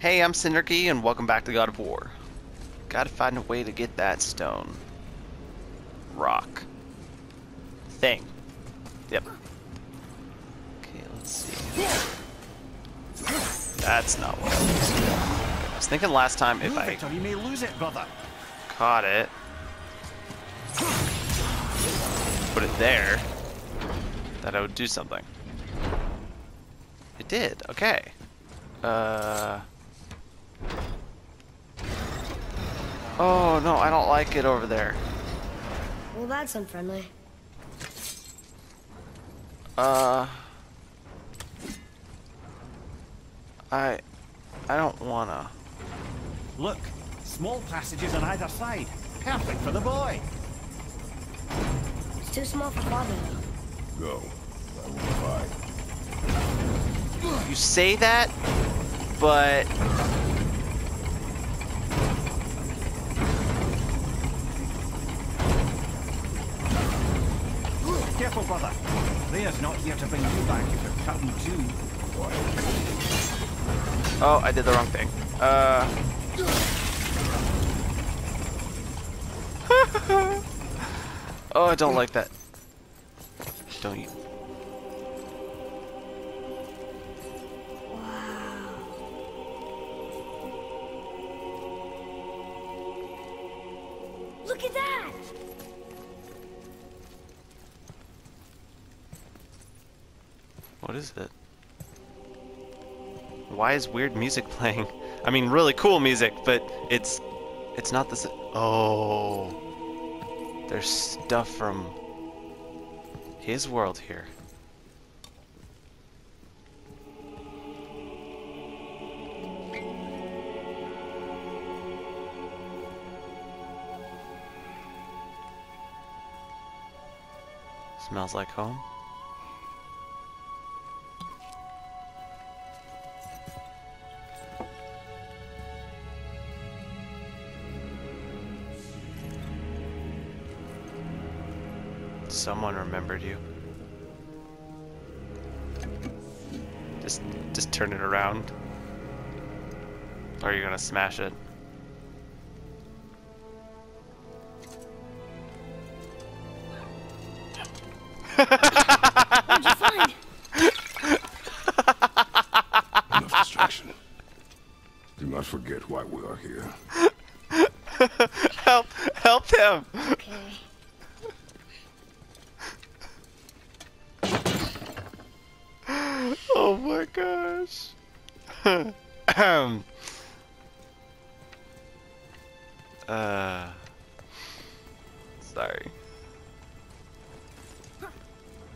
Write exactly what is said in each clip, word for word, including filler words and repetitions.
Hey, I'm CinderKey, and welcome back to God of War. Gotta find a way to get that stone. Rock. Thing. Yep. Okay, let's see. That's not what I was. I was thinking last time if I caught it. Put it there. That I would do something. It did, okay. Uh... Oh no, I don't like it over there. Well, that's unfriendly. Uh... I... I don't wanna... Look! Small passages on either side! Perfect for the boy! It's too small for father. Go. I will fight. You say that, but... Careful, brother. Freya's not here to bring you back if you're cut in two. Oh, I did the wrong thing. Uh. Oh, I don't like that. Don't you? Wow. Look at that! What is that? Why is weird music playing? I mean, really cool music, but it's it's not this. Oh, there's stuff from his world here. Smells like home. Someone remembered you. Just, just turn it around. Or you're gonna smash it. What'd you find? Enough distraction. Do not forget why we are here. Help! Help him! Okay. Oh my gosh. um. Uh. Sorry.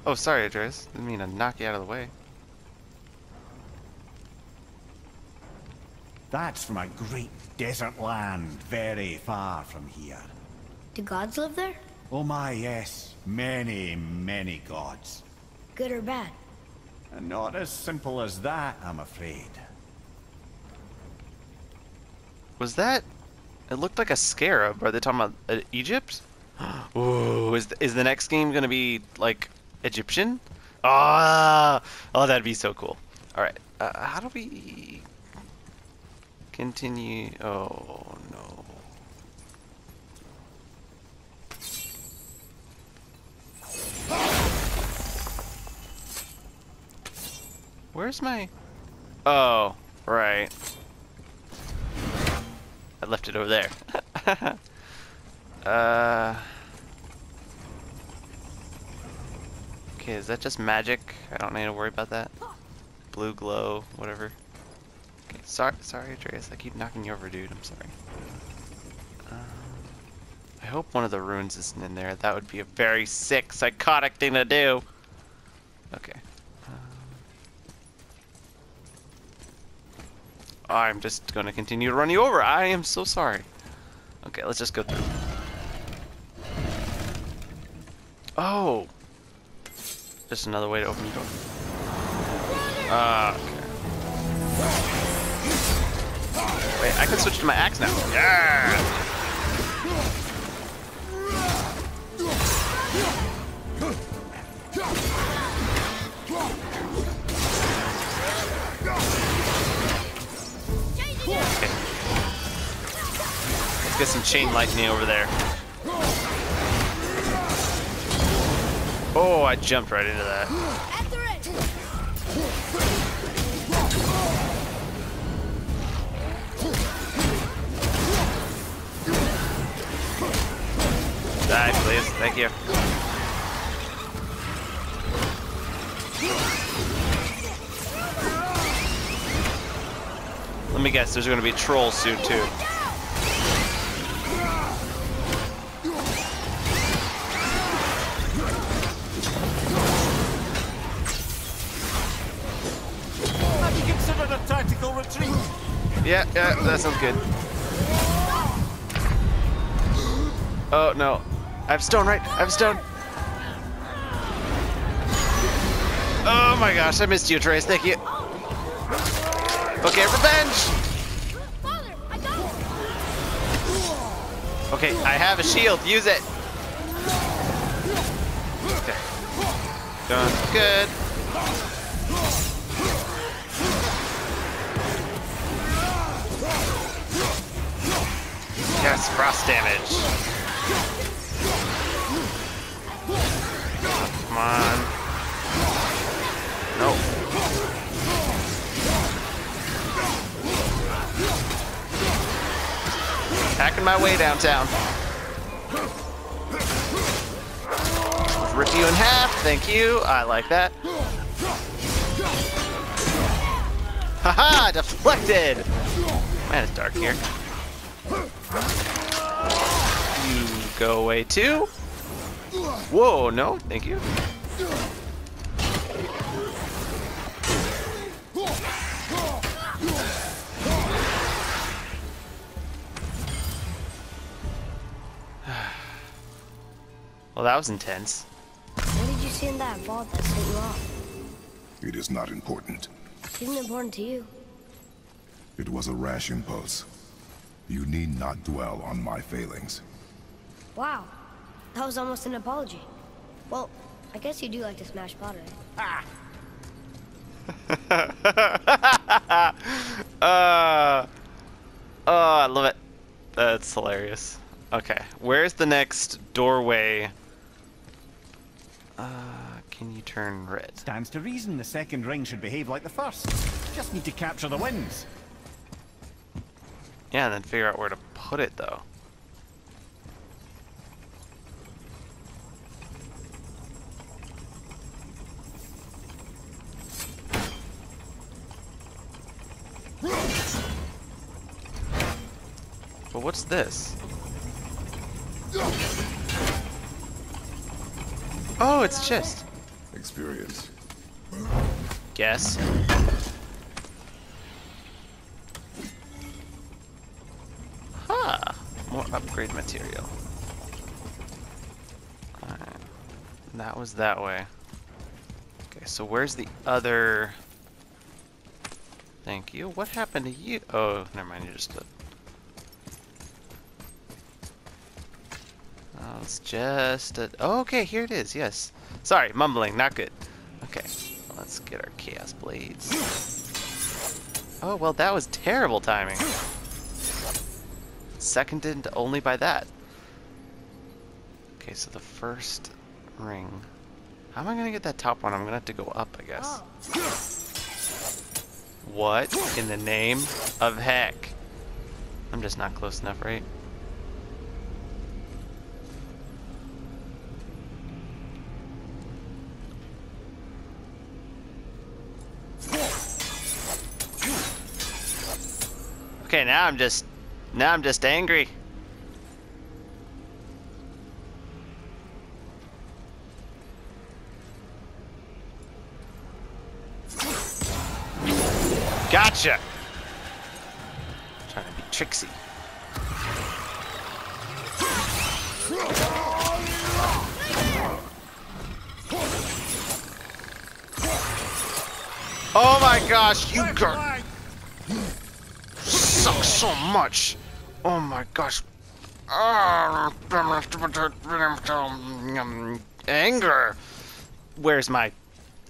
Oh, sorry, Atreus. Didn't mean to knock you out of the way. That's from a great desert land, very far from here. Do gods live there? Oh my, yes. Many, many gods. Good or bad? And not as simple as that, I'm afraid. Was that... It looked like a scarab. Are they talking about uh, Egypt? Ooh, is, th is the next game gonna be, like, Egyptian? Ah, oh, that'd be so cool. Alright, uh, how do we... Continue... Oh, no. Where's my... Oh, right. I left it over there. uh... Okay, is that just magic? I don't need to worry about that. Blue glow, whatever. Okay, sorry, sorry, Atreus. I keep knocking you over, dude. I'm sorry. Uh, I hope one of the runes isn't in there. That would be a very sick, psychotic thing to do. Okay. I'm just gonna continue to run you over. I am so sorry. Okay, let's just go through. Oh! Just another way to open the door. Ah, uh, okay. Wait, I can switch to my axe now. Yeah! get some chain lightning over there. Oh, I jumped right into that. Die, please. Thank you. Let me guess, there's going to be trolls soon, too. Yeah, yeah, that sounds good. Oh, no. I have stone, right? I have stone. Oh my gosh, I missed you, Trace. Thank you. Okay, revenge! Okay, I have a shield. Use it. Okay. Done. Good. Yes, frost damage. Come on. Nope. Hacking my way downtown. Rip you in half. Thank you. I like that. Haha! Deflected! Man, it's dark here. You go away too. Whoa, no, thank you. Well, that was intense. What did you see in that vault that set you off? It is not important. It isn't important to you. It was a rash impulse. You need not dwell on my failings. Wow, that was almost an apology. Well, I guess you do like to smash pottery. Ah! uh, oh, I love it. That's hilarious. Okay, where's the next doorway? Uh, can you turn red? Stands to reason the second ring should behave like the first. Just need to capture the winds. Yeah, and then figure out where to put it, though. But what's this? Oh, it's chest. Experience. Guess. Ah, more upgrade material. Alright. That was that way. Okay, so where's the other... Thank you. What happened to you? Oh, never mind. You just... Uh, it's just... A, oh, okay, here it is. Yes. Sorry, mumbling. Not good. Okay. Let's get our Chaos Blades. Oh, well, that was terrible timing. Seconded only by that. Okay, so the first ring. How am I gonna get that top one? I'm gonna have to go up, I guess. Oh. What in the name of heck? I'm just not close enough, right? Okay, now I'm just Now I'm just angry. Gotcha! Trying to be tricksy. Oh my gosh, you girl sucks so much! Oh my gosh. Anger! Where's my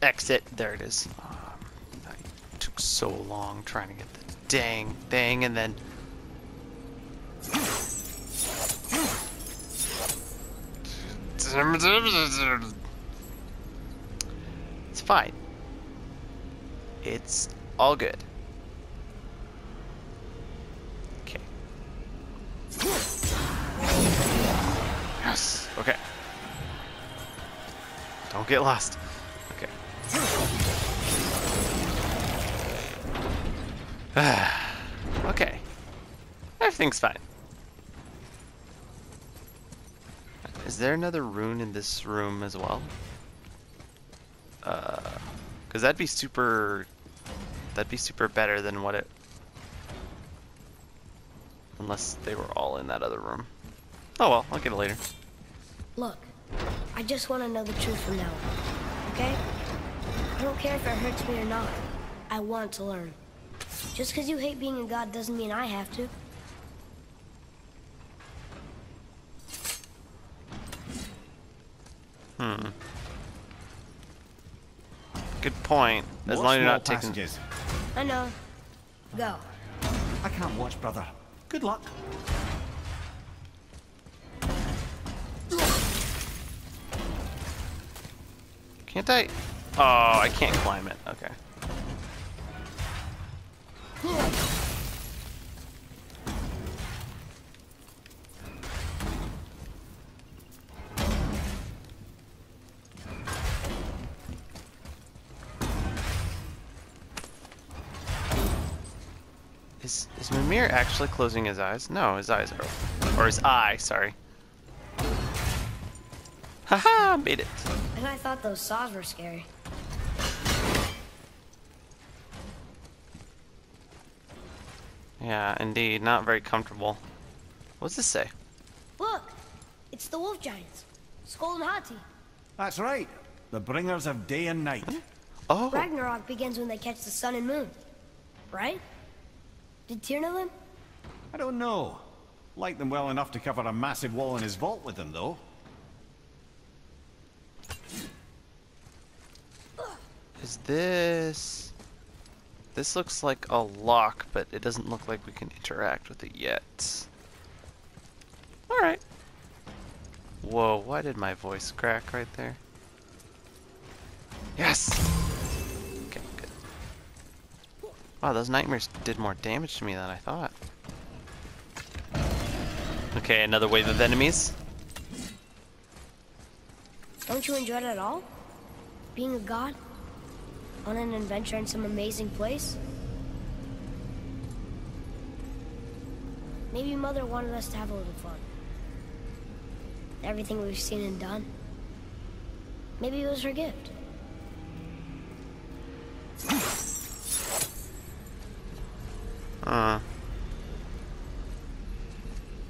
exit? There it is. Um, I took so long trying to get the dang thing and then... It's fine. It's all good. Okay. Yes. Okay. Don't get lost. Okay. Okay. Everything's fine. Is there another rune in this room as well? Uh, cause that'd be super. That'd be super better than what it. Unless they were all in that other room. Oh well, I'll get it later. Look, I just want to know the truth from now on, okay? I don't care if it hurts me or not. I want to learn. Just cause you hate being a god doesn't mean I have to. Hmm. Good point. As watch long as you're not passages. Taking. I know. Go. I can't watch, brother. Good luck. Can't I? Oh, I can't climb it. Okay. Is, is Mimir actually closing his eyes? No, his eyes are open. Or his eye, sorry. Haha, made it. And I thought those saws were scary. Yeah, indeed, not very comfortable. What's this say? Look, it's the wolf giants, Skoll and Hati. That's right, the bringers of day and night. Huh? Oh. Ragnarok begins when they catch the sun and moon, right? Did Tyr know them? I don't know. Liked them well enough to cover a massive wall in his vault with them, though. Is this... This looks like a lock, but it doesn't look like we can interact with it yet. Alright. Whoa, why did my voice crack right there? Yes! Wow, those nightmares did more damage to me than I thought. Okay, another wave of enemies. Don't you enjoy it at all? Being a god? On an adventure in some amazing place? Maybe Mother wanted us to have a little fun. Everything we've seen and done. Maybe it was her gift. Uh.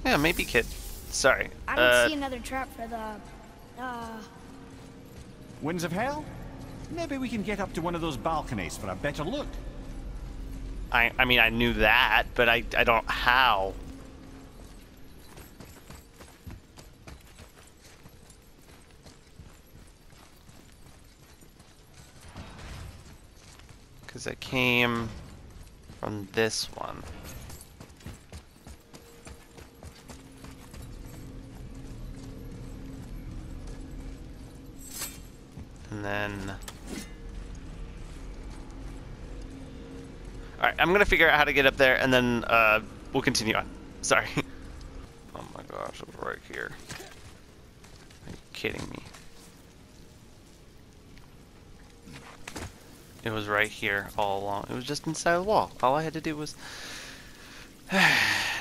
Yeah, maybe kid. Sorry. I don't uh, see another trap for the uh Winds of Hell? Maybe we can get up to one of those balconies for a better look. I I mean I knew that, but I I don't how. Cause I came from this one. And then... Alright, I'm gonna figure out how to get up there and then uh, we'll continue on. Sorry. Oh my gosh, it was right here. Are you kidding me? It was right here all along. It was just inside the wall. All I had to do was...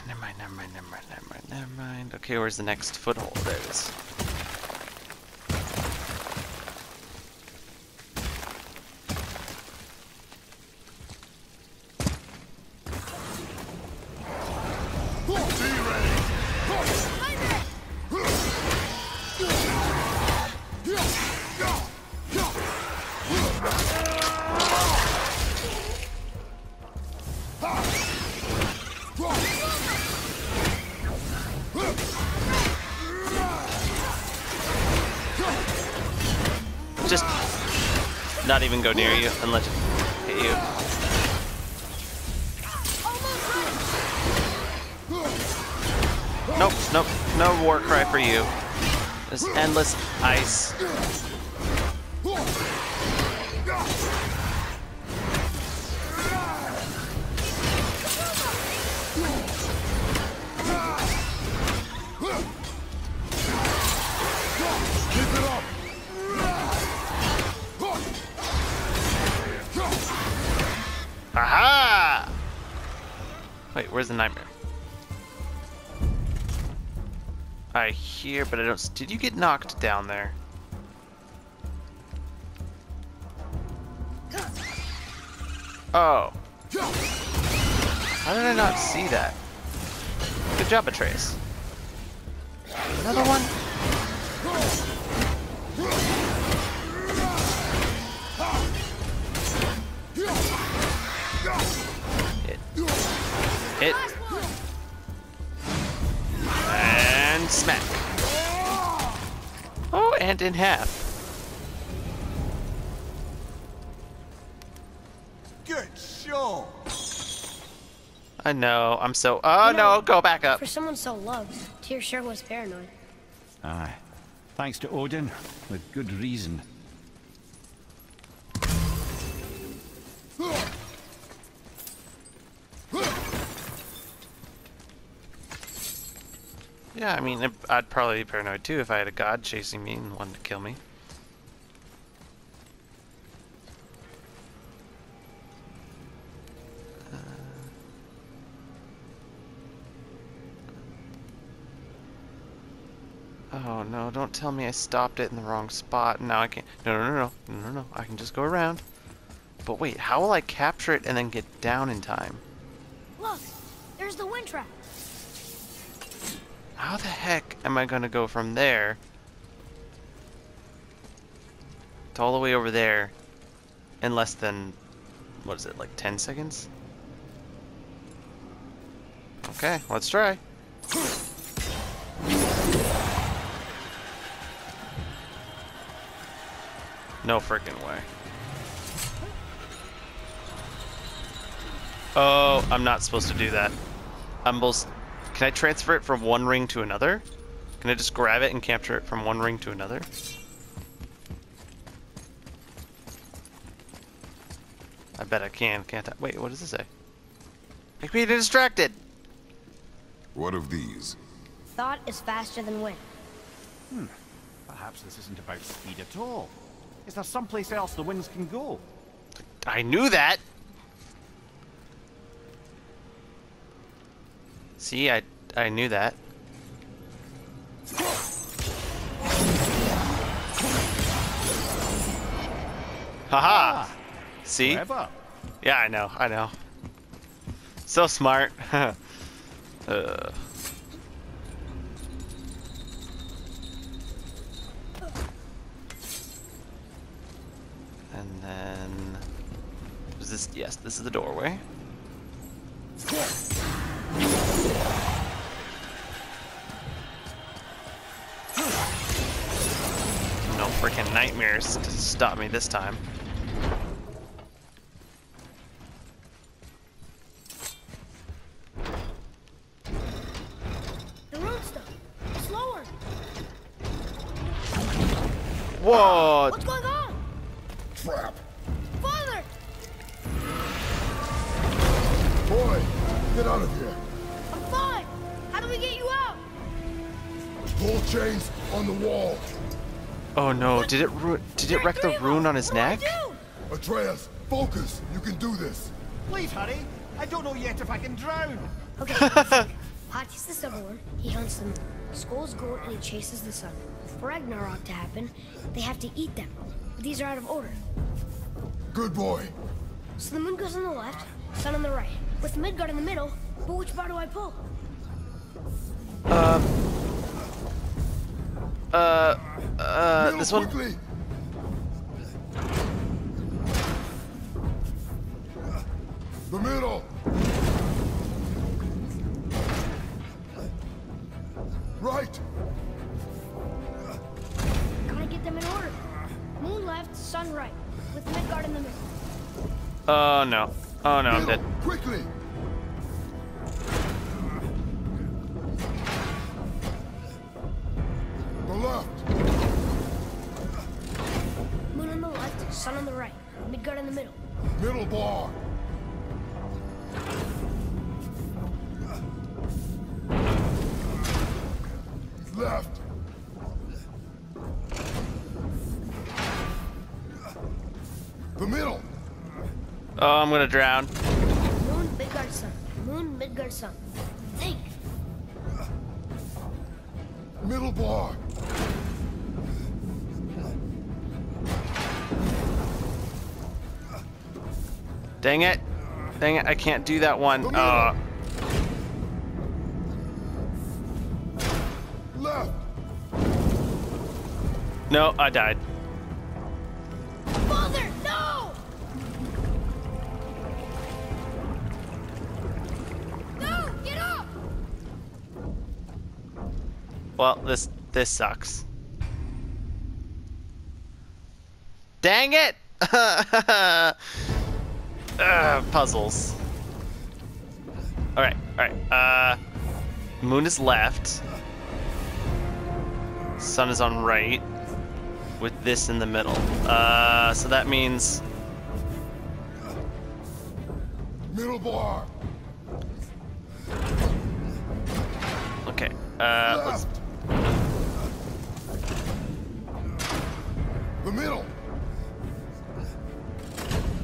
never mind, never mind, never mind, never mind, never mind. Okay, where's the next foothold? There it is. Just not even go near you and let it hit you. Nope, nope, no war cry for you. There's endless ice. Aha! Wait, where's the nightmare? I hear, but I don't. Did you get knocked down there? Oh. How did I not see that? Good job, Atreus. Another one? Hit. Hit. And smack. Oh, and in half. Good show. I know. I'm so. Oh you know, no! Go back up. For someone so loved, Tyr sure was paranoid. Aye, thanks to Odin, with good reason. Yeah, I mean, I'd probably be paranoid too if I had a god chasing me and wanted to kill me. Oh no, don't tell me I stopped it in the wrong spot and now I can't. No, no, no, no, no, no, no, I can just go around. But wait, how will I capture it and then get down in time? Look, there's the wind trap. How the heck am I gonna go from there to all the way over there in less than, what is it, like ten seconds? Okay, let's try. No freaking way. Oh, I'm not supposed to do that. I'm both. Can I transfer it from one ring to another? Can I just grab it and capture it from one ring to another? I bet I can, can't I? Wait, what does it say? Make me distracted! What of these? Thought is faster than wind. Hmm. Perhaps this isn't about speed at all. Is there someplace else the winds can go? I knew that! See, I, I knew that. Haha! Ah, see? Forever. Yeah, I know, I know. So smart. uh. And then, is this, yes, this is the doorway. No freaking nightmares to stop me this time. The road stuff. Slower. Whoa! What's going on? Trap. Father! Boy, get out of here. I'm fine. How do we get you out? Pull chains on the wall. Oh no, what? did it ruin did You're it wreck the rune on his what neck? Atreus, focus. You can do this. Please hurry. I don't know yet if I can drown. Okay. Hati's the subword. He hunts them. Skoll's goat and he chases the sun. For Ragnarok to happen, they have to eat them. These are out of order. Good boy. So the moon goes on the left, sun on the right, with Midgard in the middle. But which bar do I pull? Uh. Uh. Uh. Middle, this one. Quickly. The middle. Right. Gotta get them in order. Moon left, sun right, with Midgard in the middle. Oh no. Oh no, I'm dead. Quickly! The left! the middle. Middle bar! Left! The middle! Oh, I'm gonna drown. Moon Midgard Sun. Moon Midgard Sun. Think! Middle bar! Dang it. Dang it, I can't do that one. Uh. Left. No, I died. Father, no! No, get up! Well, this this sucks. Dang it! Uh, puzzles. Alright, alright. Uh, moon is left. Sun is on right. With this in the middle. Uh, so that means... middle bar. Okay. Uh, let's... the middle.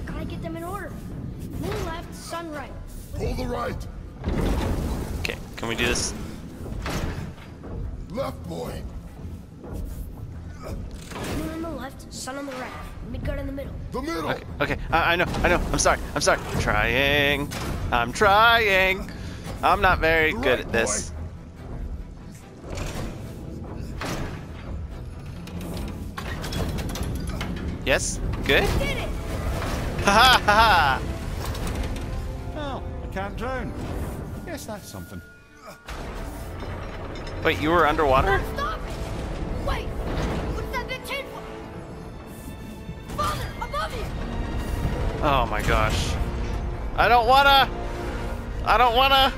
Gotta get them in order. Moon left, sun right. Pull the right. Okay, can we do this? Left, boy. Moon on the left, sun on the right. Midgard in the middle. The middle. Okay, okay. I, I know, I know. I'm sorry, I'm sorry. I'm trying. I'm trying. I'm not very right, good at this. Boy. Yes, good. I did it. Ha ha ha! Oh, I can't drown. Yes, that's something. Wait, you were underwater? No, stop it! Wait! What's that big tin? Father, above you! Oh my gosh! I don't wanna. I don't wanna.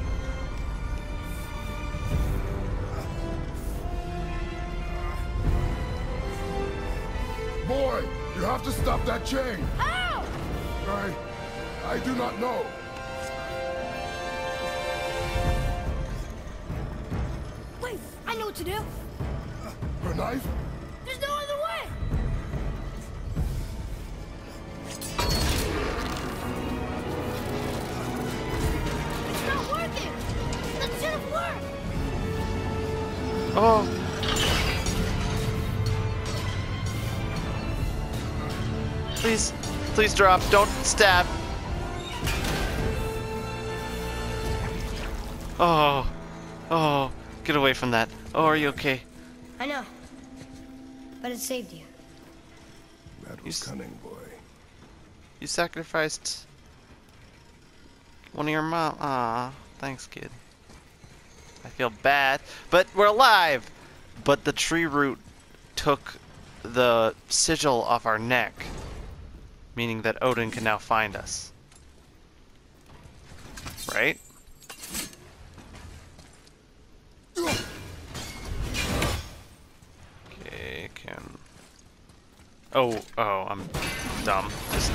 Boy, you have to stop that chain. Ah! I, I do not know. Wait, I know what to do. A knife? There's no other way. It's not working. That should have worked. Oh. Please. Please drop. Don't stab. Oh. Oh. Get away from that. Oh, are you okay? I know. But it saved you. That was cunning, boy. You sacrificed one of your mom. Aw. Thanks, kid. I feel bad. But we're alive! But the tree root took the sigil off our neck. Meaning that Odin can now find us. Right? Okay, can... Oh, oh, I'm dumb. Just...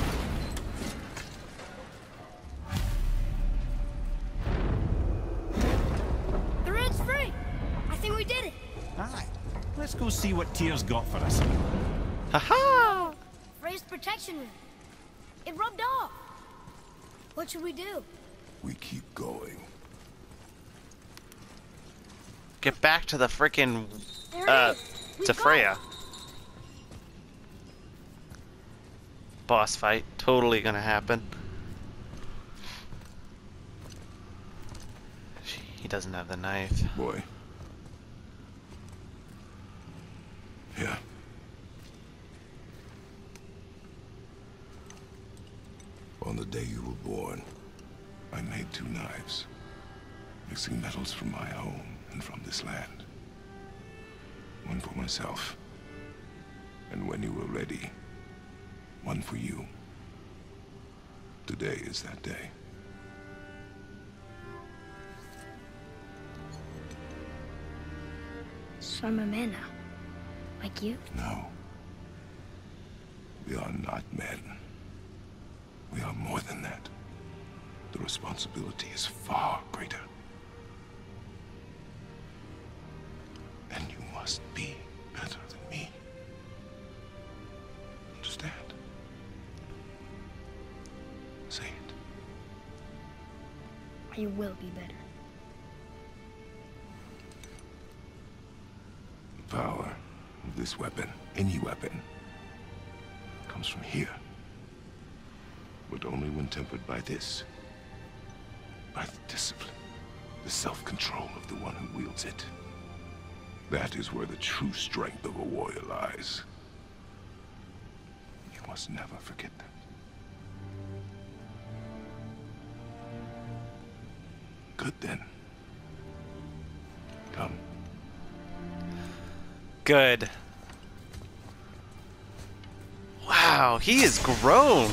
the road's free! I think we did it! Alright, let's go see what Tyr's got for us. Haha! Freya's protection room. It rubbed off. What should we do? We keep going. Get back to the frickin' uh to Freya. Boss fight. Totally gonna happen. He doesn't have the knife. Boy. Yeah. On the day you were born, I made two knives, mixing metals from my home and from this land. One for myself, and when you were ready, one for you. Today is that day. So I'm a man now, like you? No. We are not men. We are more than that. The responsibility is far greater. And you must be better than me. Understand? Say it. You will be better. The power of this weapon, any weapon, comes from here. But only when tempered by this. By the discipline, the self-control of the one who wields it. That is where the true strength of a warrior lies. You must never forget that. Good then. Come. Good. Wow, he is grown.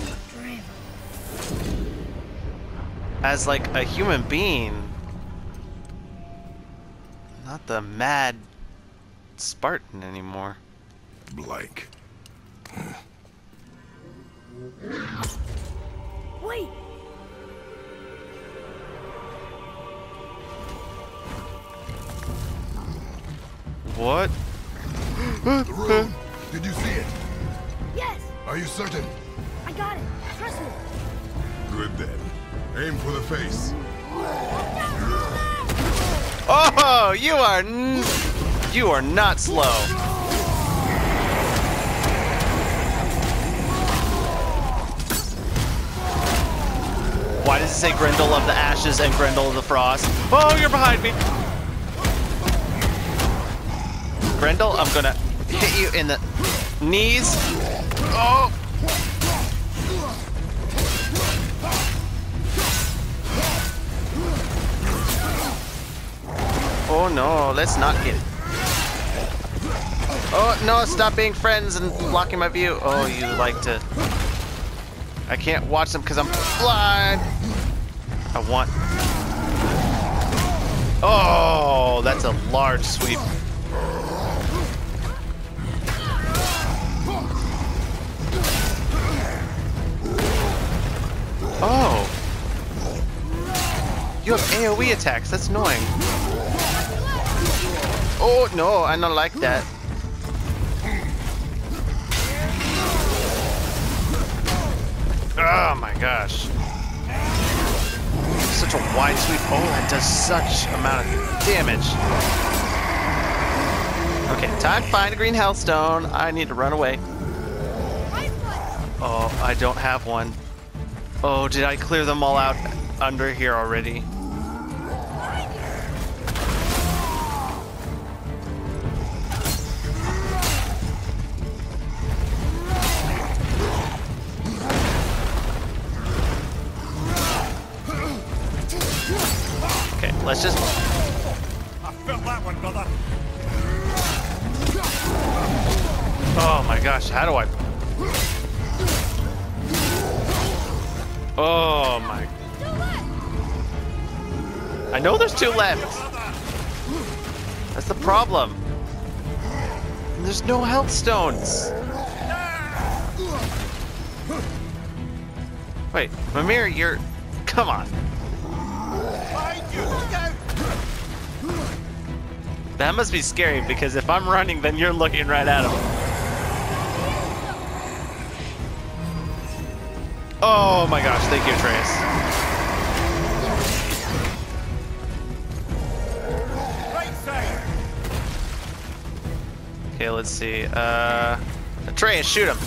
As like a human being. Not the mad Spartan anymore. Blank. Wait. What? The room. Did you see it? Yes. Are you certain? I got it. Trust me. Good then. Aim for the face. Oh, you are n you are not slow. Why does it say Grendel of the Ashes and Grendel of the Frost? Oh, you're behind me. Grendel, I'm gonna hit you in the knees. Oh. Oh no, let's not get it. Oh no, stop being friends and blocking my view. Oh, you like to... I can't watch them because I'm blind. I want... Oh, that's a large sweep. Oh. You have AoE attacks, that's annoying. Oh no, I don't like that. Oh my gosh. Such a wide sweep. Oh, that does such amount of damage. Okay, time to find a green hellstone. I need to run away. Oh, I don't have one. Oh, did I clear them all out under here already? Let's just... I felt that one, brother. Oh my gosh, how do I... Oh my... I know there's two left. That's the problem. And there's no health stones. Wait, Mimir, you're... Come on. That must be scary, because if I'm running, then you're looking right at him. Oh my gosh, thank you, Trace. Okay, let's see. Uh, Trace, shoot him.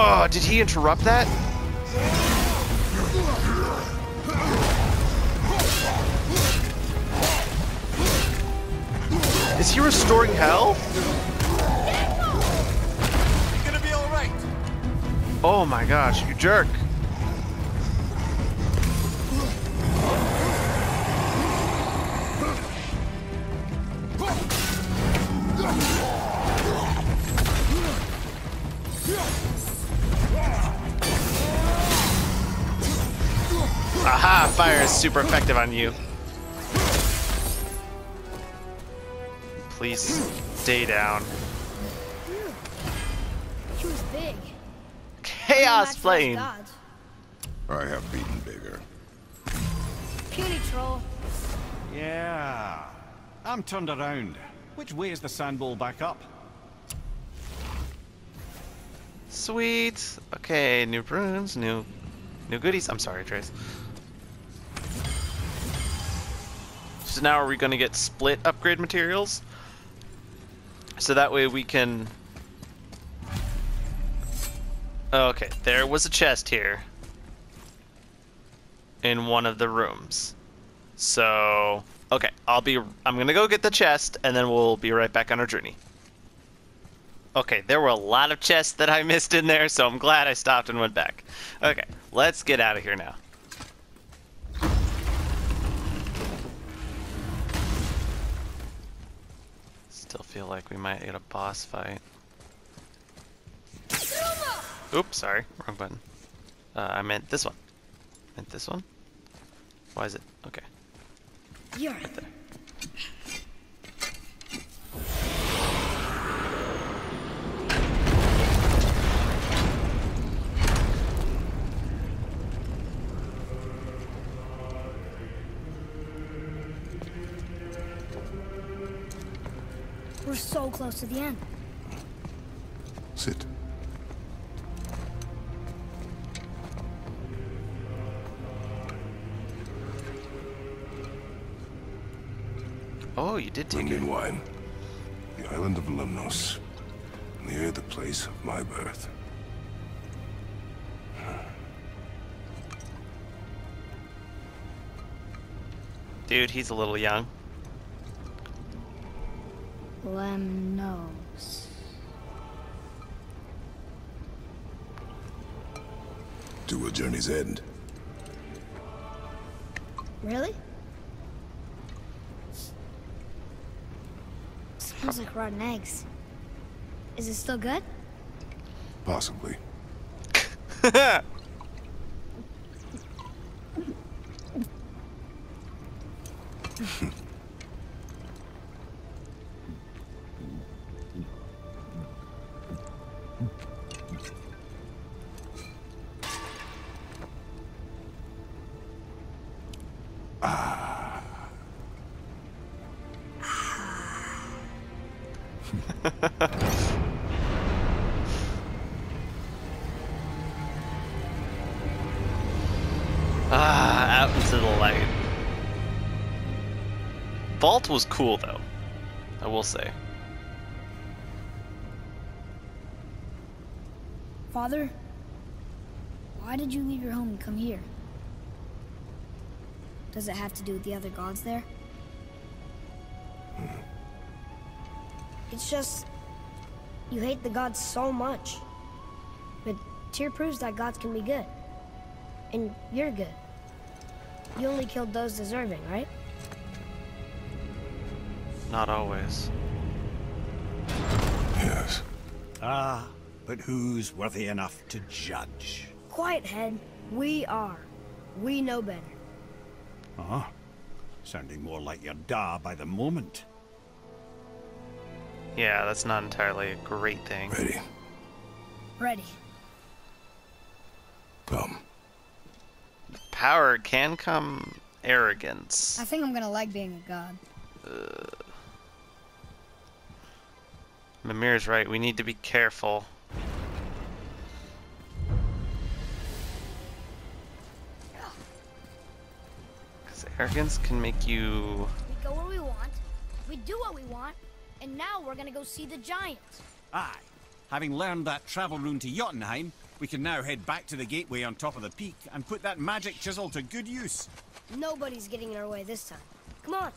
Oh, did he interrupt that? Is he restoring health? You're gonna be all right. Oh my gosh, you jerk. Aha, fire is super effective on you. Please stay down. He was big. Chaos Flame. I have beaten bigger. Puny troll. Yeah. I'm turned around. Which way is the sandball back up? Sweet. Okay, new prunes, new new goodies. I'm sorry, Trace. So now are we gonna get split upgrade materials? So that way we can... Okay, there was a chest here in one of the rooms. So, okay, I'll be... I'm gonna go get the chest and then we'll be right back on our journey. Okay, there were a lot of chests that I missed in there, so I'm glad I stopped and went back. Okay, let's get out of here now. Still feel like we might get a boss fight. Oops, sorry, wrong button. Uh, I meant this one. I meant this one? Why is it? Okay. Yeah. Right there. We're so close to the end. Sit. Oh, you did take it. Wine. The island of Lemnos, near the place of my birth. Dude, he's a little young. Lemnos. To a journey's end. Really? Smells like rotten eggs. Is it still good? Possibly. Vault was cool though, I will say. Father, why did you leave your home and come here? Does it have to do with the other gods there? Mm. It's just, you hate the gods so much. But Tyr proves that gods can be good. And you're good. You only killed those deserving, right? Not always. Yes. Ah, but who's worthy enough to judge? Quiet head, we are. We know better. Uh-huh. Sounding more like your da by the moment. Yeah, that's not entirely a great thing. Ready. Ready. Come. Power can come arrogance. I think I'm gonna like being a god. Uh... Mimir's right, we need to be careful. Because arrogance can make you... We go where we want, we do what we want, and now we're gonna go see the giants. Aye. Having learned that travel rune to Jotunheim, we can now head back to the gateway on top of the peak and put that magic chisel to good use. Nobody's getting in our way this time. Come on.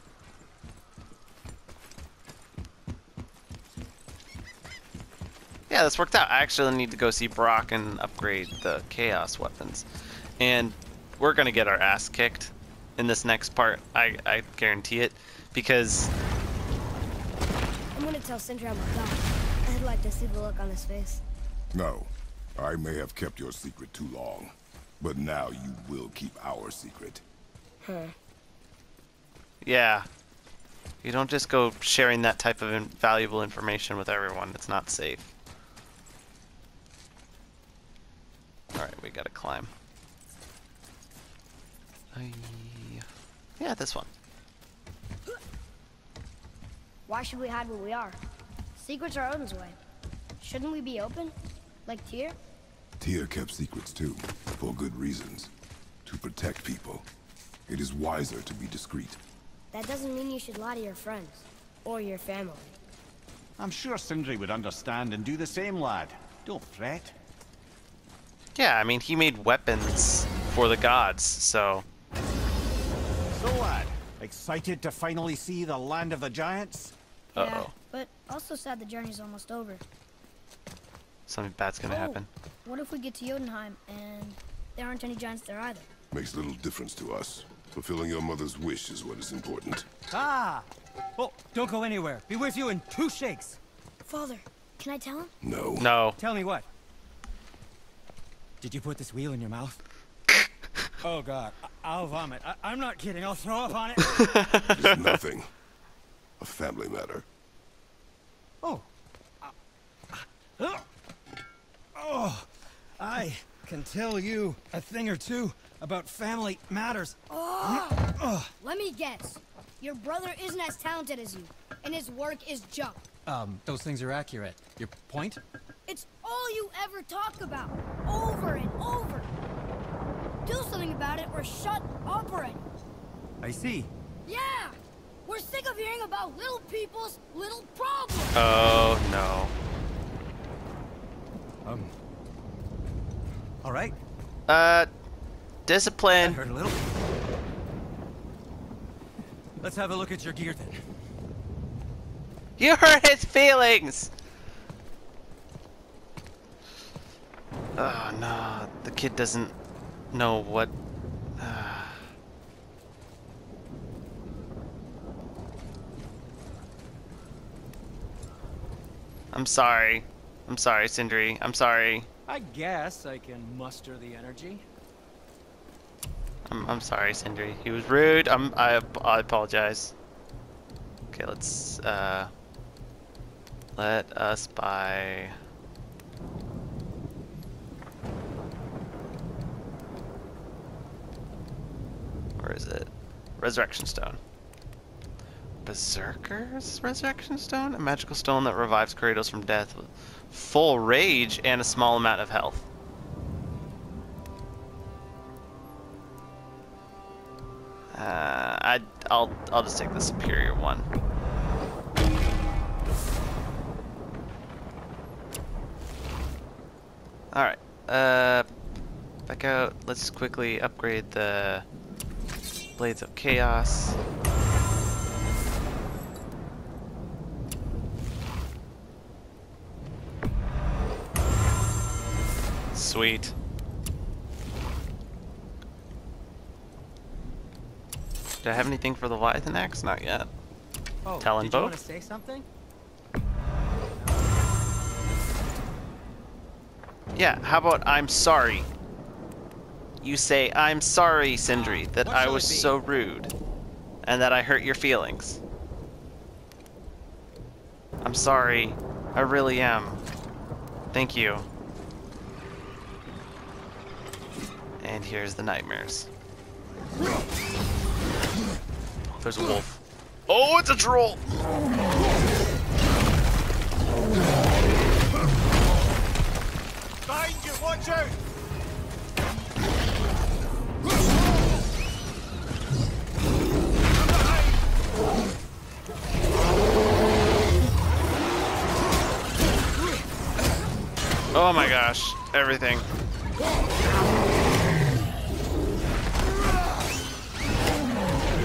Yeah, this worked out. I actually need to go see Brock and upgrade the chaos weapons. And we're gonna get our ass kicked in this next part. I, I guarantee it. Because I'm gonna tell Sindri I'm a god. I'd like to see the look on his face. No. I may have kept your secret too long. But now you will keep our secret. Huh. Yeah. You don't just go sharing that type of valuable information with everyone. It's not safe. Alright, we gotta climb. I... Yeah, this one. Why should we hide where we are? Secrets are Odin's way. Shouldn't we be open? Like Tyr? Tyr kept secrets too, for good reasons. To protect people. It is wiser to be discreet. That doesn't mean you should lie to your friends. Or your family. I'm sure Sindri would understand and do the same, lad. Don't fret. Yeah, I mean, he made weapons for the gods, so... So, lad, excited to finally see the land of the giants? Uh-oh. Yeah, but also sad the journey's almost over. Something bad's gonna oh, happen. What if we get to Jotunheim and there aren't any giants there either? Makes little difference to us. Fulfilling your mother's wish is what is important. Ah! Oh, don't go anywhere. Be with you in two shakes. Father, can I tell him? No. No. Tell me what? Did you put this wheel in your mouth? Oh, God. I I'll vomit. I I'm not kidding. I'll throw up on it. It's nothing. A family matter. Oh. Uh, oh. I can tell you a thing or two about family matters. Oh. Oh. Let me guess. Your brother isn't as talented as you, and his work is junk. Um, those things are accurate. Your point? It's all you ever talk about, over and over. Do something about it or shut up already. I see. Yeah! We're sick of hearing about little people's little problems. Oh, no. Um. All right. Uh, discipline. I heard a little. Let's have a look at your gear then. You hurt his feelings. Oh, no. The kid doesn't know what... Uh... I'm sorry. I'm sorry, Sindri. I'm sorry. I guess I can muster the energy. I'm, I'm sorry, Sindri. He was rude. I'm, I, I apologize. Okay, let's... Uh, let us buy... Where is it? Resurrection Stone. Berserker's Resurrection Stone? A magical stone that revives Kratos from death with full rage and a small amount of health. Uh, I, I'll, I'll just take the superior one. Alright. Uh, back out. Let's quickly upgrade the... Blades of Chaos. Sweet. Do I have anything for the Leviathan axe? Not yet. Oh, Talon did bow? You want to say something? Yeah, how about I'm sorry? You say, I'm sorry, Sindri, that I was so rude, and that I hurt your feelings. I'm sorry. I really am. Thank you. And here's the nightmares. There's a wolf. Oh, it's a troll! Behind you, watch out! Oh my gosh, everything.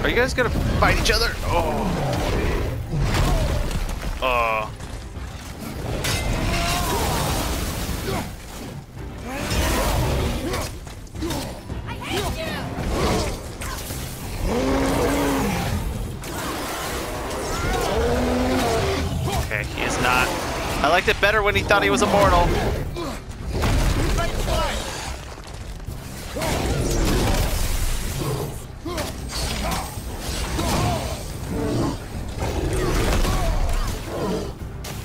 Are you guys gonna fight each other? Oh. Oh. Okay, he is not. I liked it better when he thought he was immortal.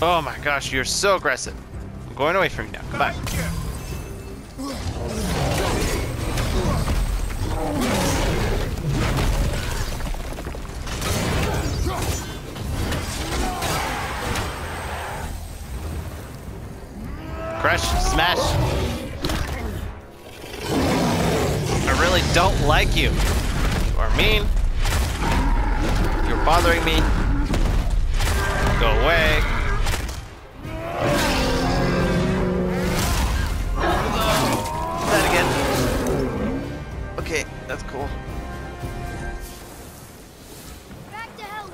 Oh my gosh, you're so aggressive. I'm going away from you now. Come on. Crush, smash. I really don't like you. You are mean. You're bothering me. Go away. Oh, that again. Okay, that's cool. Back to hell.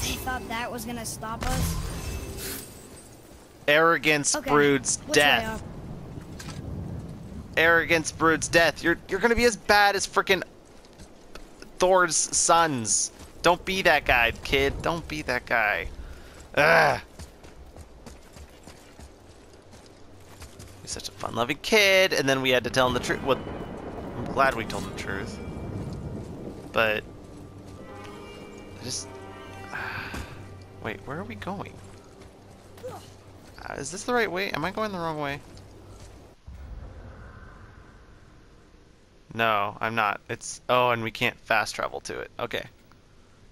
They thought that was gonna stop us. Arrogance okay. broods Which death. Arrogance broods death. You're you're gonna be as bad as frickin' Thor's sons. Don't be that guy, kid. Don't be that guy. Ugh. He's such a fun-loving kid, and then we had to tell him the truth. Well, I'm glad we told him the truth. But I just uh, wait. Where are we going? Uh, is this the right way? Am I going the wrong way? No, I'm not. It's oh, and we can't fast travel to it. Okay.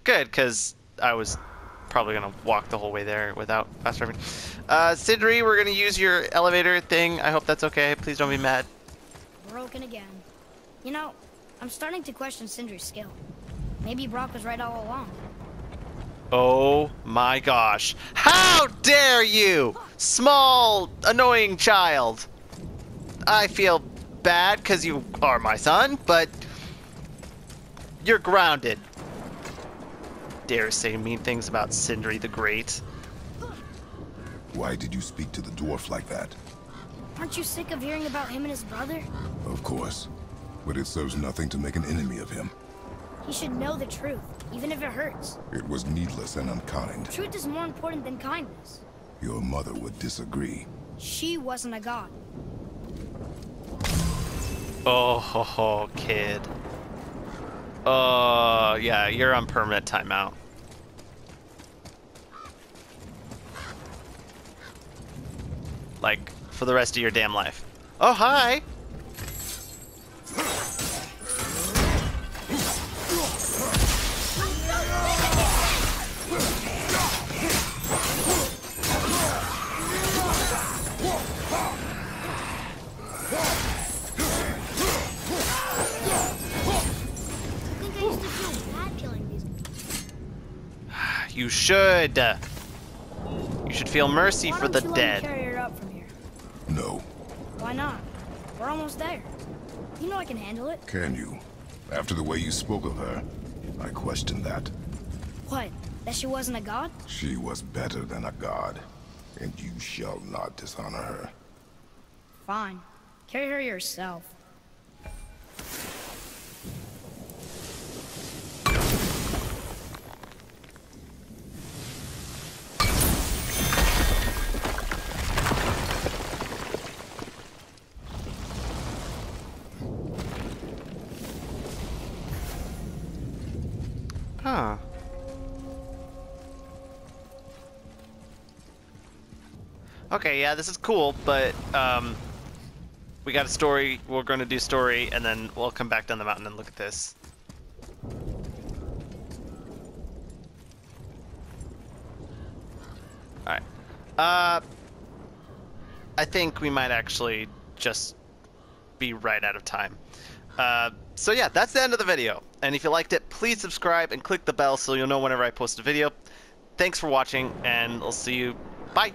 Good, because I was probably going to walk the whole way there without fast driving. Uh, Sindri, we're going to use your elevator thing. I hope that's okay. Please don't be mad. Broken again. You know, I'm starting to question Sindri's skill. Maybe Brock was right all along. Oh my gosh. How dare you, small, annoying child. I feel bad because you are my son, but you're grounded. Dare say mean things about Sindri the Great. Why did you speak to the dwarf like that? Aren't you sick of hearing about him and his brother? Of course, but it serves nothing to make an enemy of him. He should know the truth, even if it hurts. It was needless and unkind. Truth is more important than kindness. Your mother would disagree. She wasn't a god. Oh, ho, ho, kid. Oh, uh, yeah, you're on permanent timeout. Like, for the rest of your damn life. Oh, hi! You should. You should feel mercy Why for the dead. Carry her up from here? No. Why not? We're almost there. You know I can handle it. Can you? After the way you spoke of her, I question that. What? That she wasn't a god? She was better than a god, and you shall not dishonor her. Fine. Carry her yourself. Huh. Okay, yeah, this is cool, but um, we got a story. We're going to do story, and then we'll come back down the mountain and look at this. All right. Uh, I think we might actually just be right out of time. Uh, so yeah, that's the end of the video. And if you liked it, please subscribe and click the bell so you'll know whenever I post a video. Thanks for watching, and I'll see you. Bye!